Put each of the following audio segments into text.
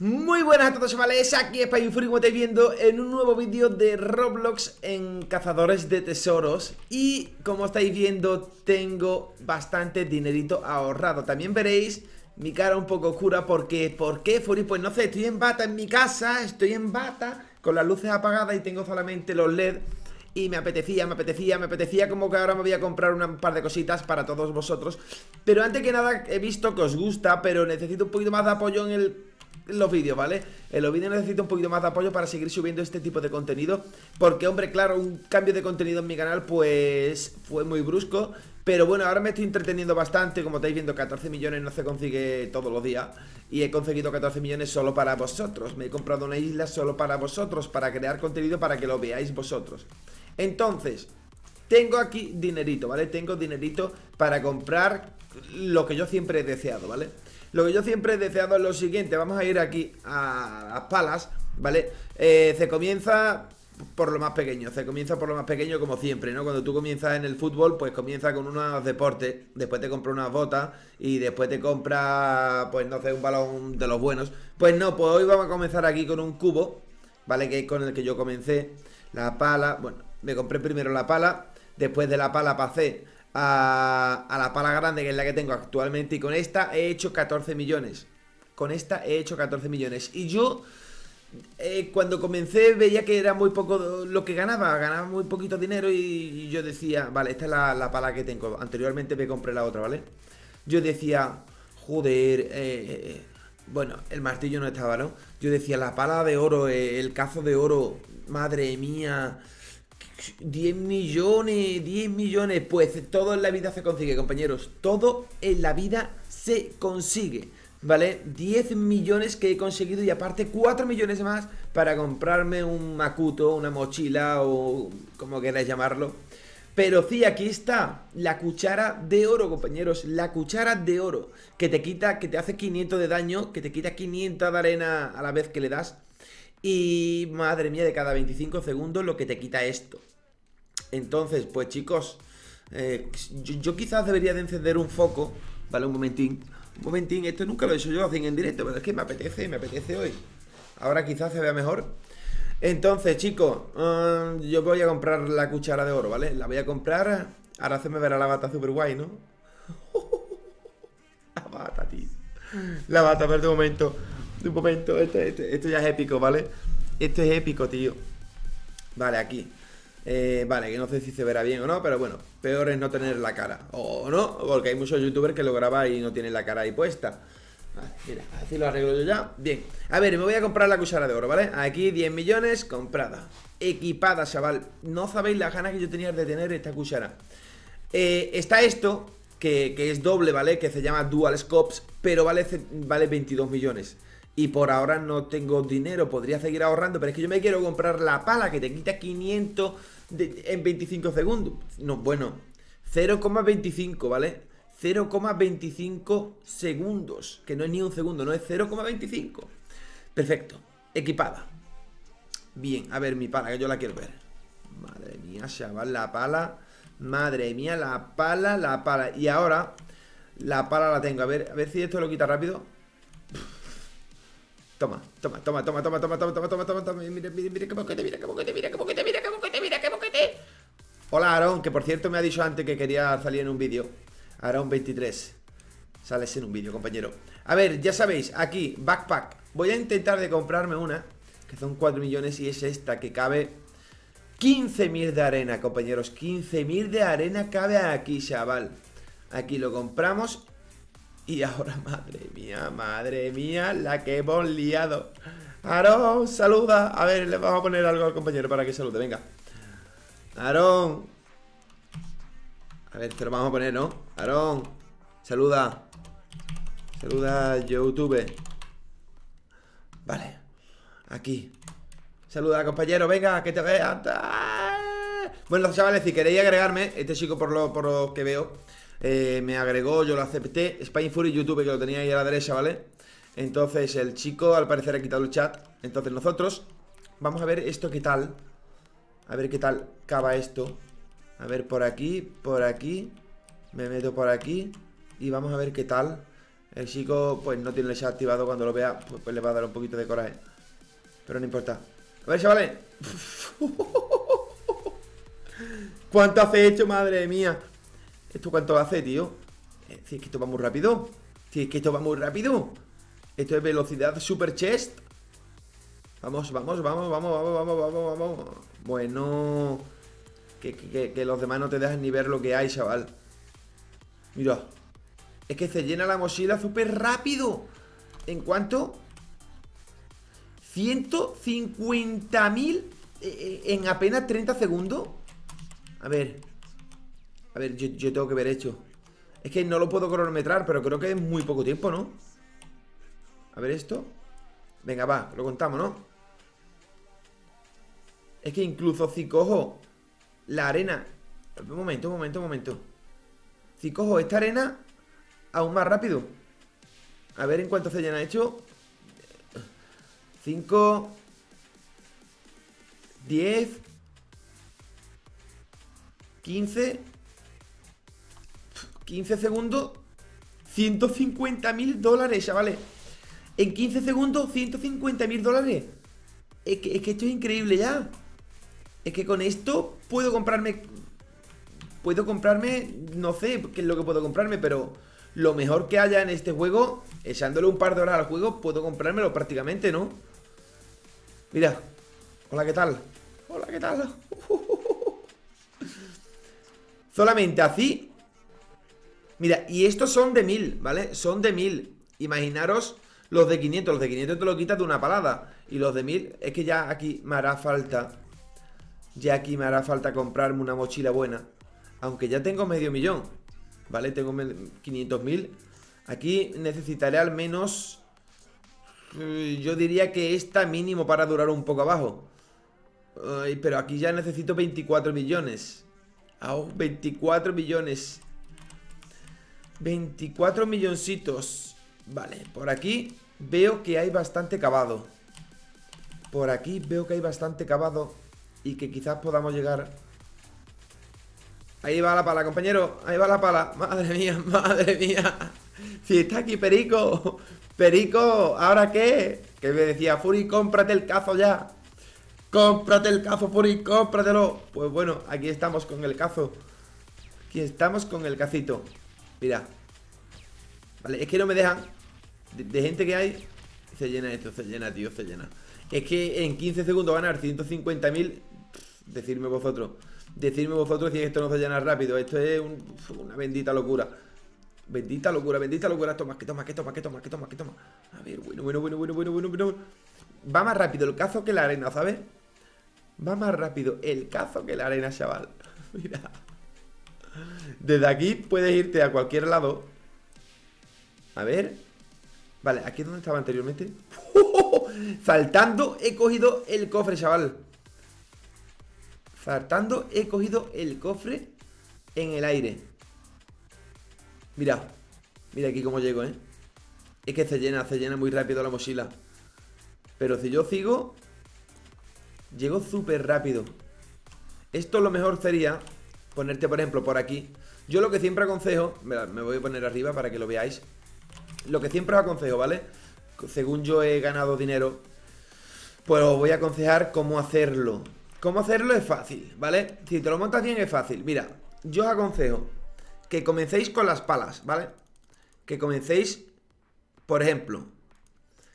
Muy buenas a todos, chavales, aquí SpainFury, como estáis viendo, en un nuevo vídeo de Roblox en cazadores de tesoros. Y como estáis viendo, tengo bastante dinerito ahorrado. También veréis mi cara un poco oscura porque, ¿por qué, Fury? Pues no sé, estoy en bata en mi casa, estoy en bata con las luces apagadas y tengo solamente los LED. Y me apetecía como que ahora me voy a comprar un par de cositas para todos vosotros. Pero antes que nada he visto que os gusta, pero necesito un poquito más de apoyo en los vídeos, ¿vale? En los vídeos necesito un poquito más de apoyo para seguir subiendo este tipo de contenido, porque, hombre, claro, un cambio de contenido en mi canal pues fue muy brusco. Pero bueno, ahora me estoy entreteniendo bastante. Como estáis viendo, 14 millones no se consigue todos los días, y he conseguido 14 millones solo para vosotros. Me he comprado una isla solo para vosotros, para crear contenido para que lo veáis vosotros. Entonces, tengo aquí dinerito, ¿vale? Tengo dinerito para comprar lo que yo siempre he deseado, ¿vale? Lo que yo siempre he deseado es lo siguiente. Vamos a ir aquí a las palas, ¿vale? Se comienza por lo más pequeño. Se comienza por lo más pequeño, como siempre, ¿no? Cuando tú comienzas en el fútbol, pues comienza con unos deportes, después te compra unas botas y después te compra, pues no sé, un balón de los buenos. Pues no, pues hoy vamos a comenzar aquí con un cubo, ¿vale? Que es con el que yo comencé. La pala, bueno, me compré primero la pala. Después de la pala pasé a la pala grande, que es la que tengo actualmente, y con esta he hecho 14 millones. Con esta he hecho 14 millones. Y yo, cuando comencé, veía que era muy poco lo que ganaba. Ganaba muy poquito dinero y yo decía, vale, esta es la pala que tengo. Anteriormente me compré la otra, ¿vale? Yo decía, joder, bueno, el martillo no estaba, ¿no? Yo decía, la pala de oro, el cazo de oro, madre mía, 10 millones, pues todo en la vida se consigue, compañeros. Todo en la vida se consigue, ¿vale? 10 millones que he conseguido, y aparte 4 millones más para comprarme un macuto, una mochila o como queráis llamarlo. Pero sí, aquí está la cuchara de oro, compañeros. La cuchara de oro que te quita, que te hace 500 de daño, que te quita 500 de arena a la vez que le das. Y madre mía, de cada 25 segundos lo que te quita esto. Entonces, pues chicos, yo quizás debería de encender un foco, ¿vale? Un momentín. Un momentín, esto nunca lo he hecho yo así en directo, pero es que me apetece hoy. Ahora quizás se vea mejor. Entonces, chicos, yo voy a comprar la cuchara de oro, ¿vale? La voy a comprar. Ahora se me verá la bata super guay, ¿no? La bata, tío. La bata, pero de momento. Un momento, esto ya es épico, ¿vale? Esto es épico, tío. Vale, aquí vale, que no sé si se verá bien o no, pero bueno, peor es no tener la cara. O no, porque hay muchos youtubers que lo graban y no tienen la cara ahí puesta. Vale, mira, así lo arreglo yo ya. Bien, a ver, me voy a comprar la cuchara de oro, ¿vale? Aquí 10 millones, comprada. Equipada, chaval. No sabéis las ganas que yo tenía de tener esta cuchara. Está esto, que es doble, ¿vale? Que se llama Dual Scopes, pero vale 22 millones. Y por ahora no tengo dinero, podría seguir ahorrando, pero es que yo me quiero comprar la pala que te quita 500 en 25 segundos. No, bueno, 0,25, ¿vale? 0,25 segundos, que no es ni un segundo, no es 0,25. Perfecto, equipada. Bien, a ver mi pala, que yo la quiero ver. Madre mía, chaval, la pala. Madre mía, la pala, la pala. Y ahora, la pala la tengo. A ver si esto lo quita rápido. Toma, toma, toma, toma, toma, toma, toma, toma, toma, toma, toma. Mira qué boquete, mira qué boquete, mira qué boquete, mira qué boquete, mira qué boquete. Hola, Aarón, que por cierto me ha dicho antes que quería salir en un vídeo. Aarón 23. Sales en un vídeo, compañero. A ver, ya sabéis, aquí, backpack. Voy a intentar de comprarme una, que son 4 millones, y es esta, que cabe 15.000 de arena, compañeros. 15.000 de arena cabe aquí, chaval. Aquí lo compramos. Y ahora, madre mía, la que hemos liado. Aarón, saluda. A ver, le vamos a poner algo al compañero para que salude, venga. Aarón. A ver, te lo vamos a poner, ¿no? Aarón, saluda. Saluda, YouTube. Vale, aquí. Saluda, compañero, venga, que te vean. Bueno, chavales, si queréis agregarme, este chico por lo que veo, me agregó, yo lo acepté. SpainFury YouTube, que lo tenía ahí a la derecha, ¿vale? Entonces el chico al parecer ha quitado el chat. Entonces nosotros vamos a ver esto qué tal. A ver qué tal cava esto. A ver, por aquí, me meto por aquí. Y vamos a ver qué tal. El chico pues no tiene el chat activado. Cuando lo vea pues le va a dar un poquito de coraje, pero no importa. A ver, chavales. ¿Cuánto hace esto? Madre mía. ¿Esto cuánto hace, tío? Si es que esto va muy rápido. Si es que esto va muy rápido. Esto es velocidad super chest. Vamos, vamos, vamos, vamos, vamos, vamos, vamos. Bueno, que los demás no te dejan ni ver lo que hay, chaval. Mira. Es que se llena la mochila súper rápido. ¿En cuánto? 150.000 en apenas 30 segundos. A ver, yo tengo que ver esto. Es que no lo puedo cronometrar, pero creo que es muy poco tiempo, ¿no? A ver esto. Venga, va, lo contamos, ¿no? Es que incluso si cojo la arena... Un momento, un momento, un momento. Si cojo esta arena, aún más rápido. A ver en cuánto se llena hecho. 5... 10... 15... 15 segundos, 150.000 dólares, chavales. En 15 segundos, 150.000 dólares. Es que esto es increíble ya. Es que con esto puedo comprarme... Puedo comprarme... No sé qué es lo que puedo comprarme, pero lo mejor que haya en este juego, echándole un par de horas al juego, puedo comprármelo prácticamente, ¿no? Mira. Hola, ¿qué tal? Hola, ¿qué tal? Solamente así... Mira, y estos son de 1000, ¿vale? Son de 1000. Imaginaros los de 500. Los de 500 te lo quitas de una palada. Y los de 1000, es que ya aquí me hará falta. Ya aquí me hará falta comprarme una mochila buena. Aunque ya tengo medio millón, ¿vale? Tengo 500.000. Aquí necesitaré al menos... Yo diría que esta mínimo para durar un poco abajo. Pero aquí ya necesito 24 millones. Oh, 24 millones. 24 milloncitos. Vale, por aquí veo que hay bastante cavado. Por aquí veo que hay bastante cavado y que quizás podamos llegar. Ahí va la pala, compañero. Ahí va la pala. Madre mía, madre mía. Si está aquí Perico. Perico, ¿ahora qué? Que me decía, Fury, cómprate el cazo ya. Cómprate el cazo, Fury, cómpratelo. Pues bueno, aquí estamos con el cazo. Aquí estamos con el cacito. Mira. Vale, es que no me dejan. De gente que hay. Se llena esto, se llena, tío, se llena. Es que en 15 segundos van a ganar 150.000. Decidme vosotros. Decidme vosotros si esto no se llena rápido. Esto es una bendita locura. Bendita locura, bendita locura. Toma, que toma, que toma, que toma, que toma, que toma. A ver, bueno. Va más rápido el cazo que la arena, ¿sabes? Va más rápido el cazo que la arena, chaval. Mira. Desde aquí puedes irte a cualquier lado. A ver. Vale, aquí es donde estaba anteriormente. Saltando he cogido el cofre, chaval. Saltando he cogido el cofre en el aire. Mira. Mira aquí cómo llego, ¿eh? Es que se llena muy rápido la mochila. Pero si yo sigo, llego súper rápido. Esto lo mejor sería... Ponerte, por ejemplo, por aquí. Yo lo que siempre aconsejo, me voy a poner arriba para que lo veáis. Lo que siempre os aconsejo, ¿vale? Según yo he ganado dinero, pues os voy a aconsejar cómo hacerlo. Cómo hacerlo es fácil, ¿vale? Si te lo montas bien es fácil. Mira, yo os aconsejo que comencéis con las palas, ¿vale? Que comencéis, por ejemplo,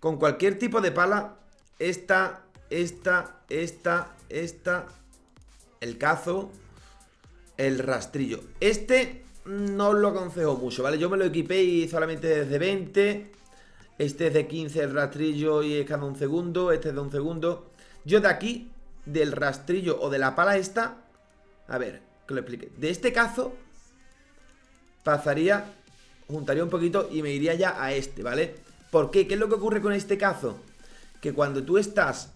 con cualquier tipo de pala. Esta. El cazo. El rastrillo. Este no os lo aconsejo mucho, ¿vale? Yo me lo equipé y solamente es de 20. Este es de 15 el rastrillo y es cada un segundo. Este es de un segundo. Yo de aquí, del rastrillo o de la pala esta... A ver, que lo explique. De este cazo pasaría... Juntaría un poquito y me iría ya a este, ¿vale? ¿Por qué? ¿Qué es lo que ocurre con este cazo? Que cuando tú estás...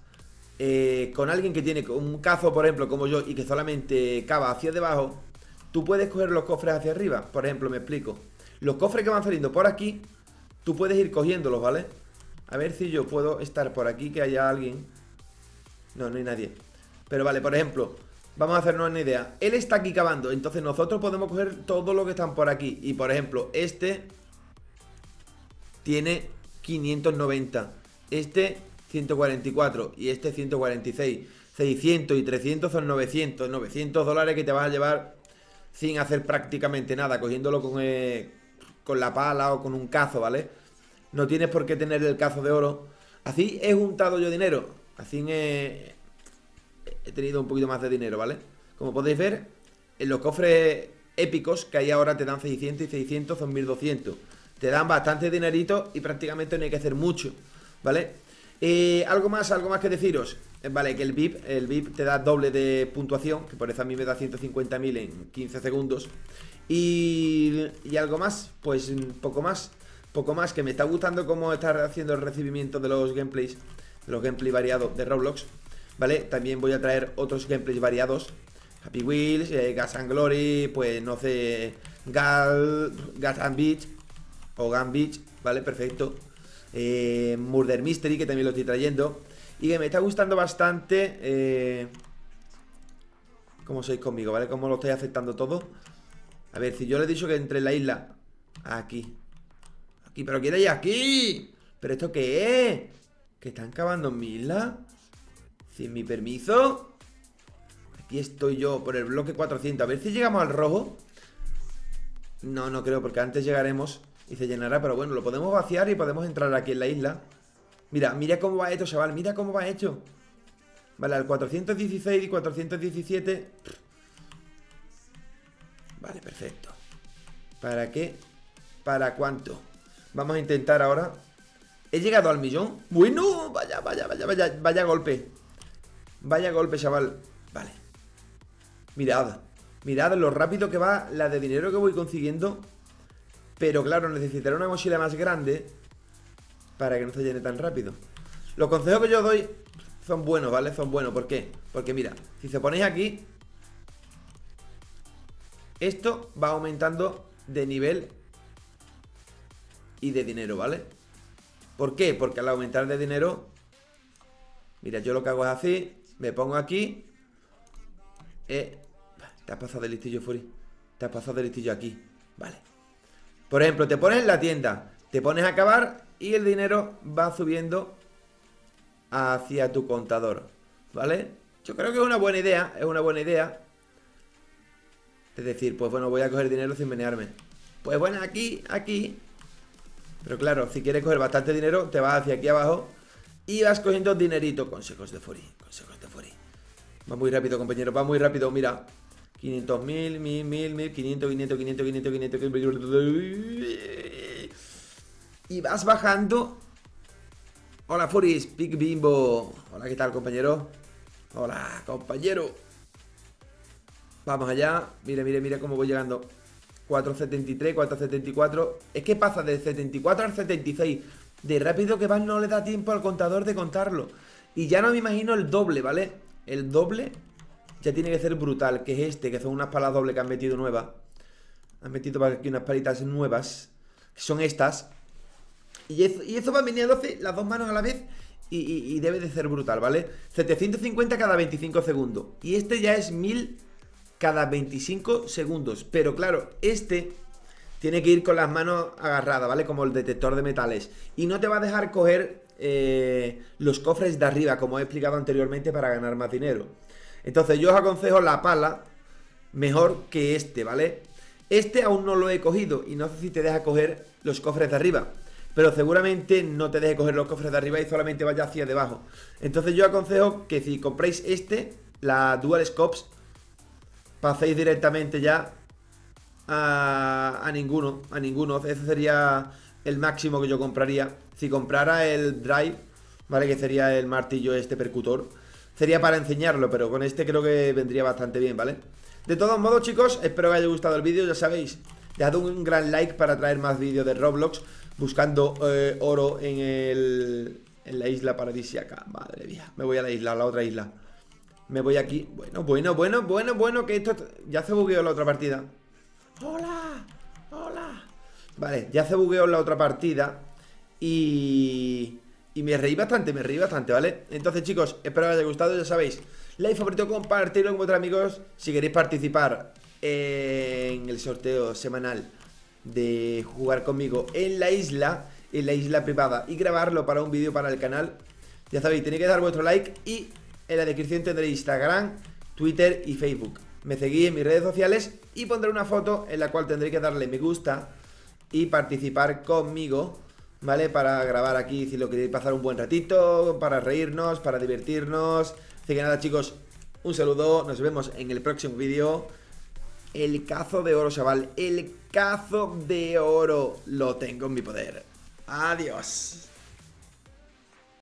con alguien que tiene un cazo, por ejemplo, como yo, y que solamente cava hacia debajo, tú puedes coger los cofres hacia arriba. Por ejemplo, me explico. Los cofres que van saliendo por aquí, tú puedes ir cogiéndolos, ¿vale? A ver si yo puedo estar por aquí, que haya alguien. No, no hay nadie. Pero vale, por ejemplo, vamos a hacernos una idea. Él está aquí cavando, entonces nosotros podemos coger todo lo que están por aquí. Y por ejemplo, este tiene 590, este 144 y este 146. 600 y 300 son 900. $900 que te vas a llevar sin hacer prácticamente nada, cogiéndolo con la pala o con un cazo, ¿vale? No tienes por qué tener el cazo de oro. Así he juntado yo dinero, así he tenido un poquito más de dinero, ¿vale? Como podéis ver, en los cofres épicos que hay ahora te dan 600 y 600 son 1200. Te dan bastante dinerito y prácticamente no hay que hacer mucho, ¿vale? Algo más que deciros. Vale, que el VIP te da doble de puntuación, que por eso a mí me da 150.000 en 15 segundos. Y algo más, pues poco más, que me está gustando cómo está haciendo el recibimiento de los gameplays, variados de Roblox, ¿vale? También voy a traer otros gameplays variados. Happy Wheels, Gas and Glory, pues no sé, Gas and Beach, ¿vale? Perfecto. Murder Mystery, que también lo estoy trayendo. Y que me está gustando bastante cómo sois conmigo, ¿vale? Cómo lo estáis aceptando todo. A ver, si yo le he dicho que entre en la isla. Aquí, pero quiere ir aquí. ¿Pero esto qué es? ¿Que están cavando en mi isla? ¿Sin mi permiso? Aquí estoy yo, por el bloque 400. A ver si llegamos al rojo. No, no creo, porque antes llegaremos y se llenará, pero bueno, lo podemos vaciar y podemos entrar aquí en la isla. Mira cómo va esto, chaval, mira cómo va esto. Vale, al 416 y 417. Vale, perfecto. ¿Para qué? ¿Para cuánto? Vamos a intentar ahora. He llegado al millón. Bueno, vaya golpe. Vaya golpe, chaval. Vale. Mirad lo rápido que va la de dinero que voy consiguiendo. Pero claro, necesitaré una mochila más grande para que no se llene tan rápido. Los consejos que yo doy son buenos, ¿vale? Son buenos, ¿por qué? Porque mira, si se ponéis aquí, esto va aumentando de nivel y de dinero, ¿vale? ¿Por qué? Porque al aumentar de dinero, mira, yo lo que hago es así, me pongo aquí. Te has pasado de listillo, Fury. Te has pasado de listillo aquí, vale. Por ejemplo, te pones en la tienda, te pones a cavar y el dinero va subiendo hacia tu contador, ¿vale? Yo creo que es una buena idea, es decir, pues bueno, voy a coger dinero sin menearme. Pues bueno, aquí. Pero claro, si quieres coger bastante dinero, te vas hacia aquí abajo y vas cogiendo dinerito. Consejos de Fury, Va muy rápido, compañero, va muy rápido, mira. 500.000, 1.000, 1.000, 500, 500, 500, 500, 500, 500. Y vas bajando. Hola, Furis, Big Bimbo. Hola, ¿qué tal, compañero? Hola, compañero. Vamos allá. Mira cómo voy llegando. 473, 474. Es que pasa del 74 al 76. De rápido que vas, no le da tiempo al contador de contarlo. Y ya no me imagino el doble, ¿vale? El doble ya tiene que ser brutal, que es este, que son unas palas dobles que han metido nuevas. Han metido aquí unas palitas nuevas, que son estas. Y eso va viniendo las dos manos a la vez y debe de ser brutal, ¿vale? 750 cada 25 segundos. Y este ya es 1000 cada 25 segundos. Pero claro, este tiene que ir con las manos agarradas, ¿vale? Como el detector de metales. Y no te va a dejar coger los cofres de arriba, como he explicado anteriormente, para ganar más dinero. Entonces yo os aconsejo la pala mejor que este, ¿vale? Este aún no lo he cogido y no sé si te deja coger los cofres de arriba, pero seguramente no te deje coger los cofres de arriba y solamente vaya hacia debajo. Entonces yo aconsejo que si compráis este, la Dual Scopes, paséis directamente ya a ninguno. Ese sería el máximo que yo compraría. Si comprara el Drive, ¿vale? Que sería el martillo este percutor, sería para enseñarlo, pero con este creo que vendría bastante bien, ¿vale? De todos modos, chicos, espero que haya gustado el vídeo, ya sabéis. Dejad un gran like para traer más vídeos de Roblox buscando oro en la isla paradisíaca. Madre mía, me voy a la isla, a la otra isla. Me voy aquí. Bueno, que esto... Ya se bugueó en la otra partida. ¡Hola! Vale, ya se bugueó en la otra partida y me reí bastante, ¿vale? Entonces, chicos, espero que os haya gustado, ya sabéis. Like, favorito, compartirlo con vuestros amigos. Si queréis participar en el sorteo semanal de jugar conmigo en la isla en la isla privada y grabarlo para un vídeo para el canal. Ya sabéis, tenéis que dar vuestro like y en la descripción tendréis Instagram, Twitter y Facebook. Me seguís en mis redes sociales y pondré una foto en la cual tendréis que darle me gusta y participar conmigo, ¿vale? Para grabar aquí, si lo queréis pasar un buen ratito, para reírnos, para divertirnos. Así que nada, chicos, un saludo, nos vemos en el próximo vídeo. El cazo de oro, chaval, el cazo de oro lo tengo en mi poder. Adiós.